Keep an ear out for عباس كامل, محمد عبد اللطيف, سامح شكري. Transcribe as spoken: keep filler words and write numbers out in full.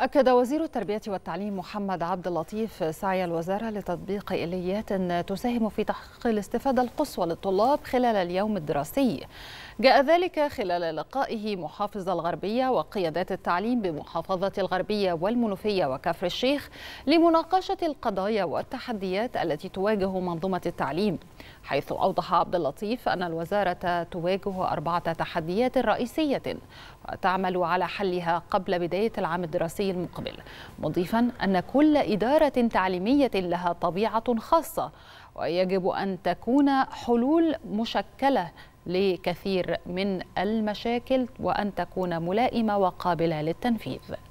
أكد وزير التربية والتعليم محمد عبد اللطيف سعي الوزارة لتطبيق آليات تساهم في تحقيق الاستفادة القصوى للطلاب خلال اليوم الدراسي. جاء ذلك خلال لقائه محافظ الغربية وقيادات التعليم بمحافظة الغربية والمنوفية وكفر الشيخ لمناقشة القضايا والتحديات التي تواجه منظومة التعليم، حيث أوضح عبد اللطيف أن الوزارة تواجه أربعة تحديات رئيسية وتعمل على حلها قبل بداية العام الدراسي المقبل، مضيفا أن كل إدارة تعليمية لها طبيعة خاصة ويجب أن تكون حلول مشكلة لكثير من المشاكل وأن تكون ملائمة وقابلة للتنفيذ.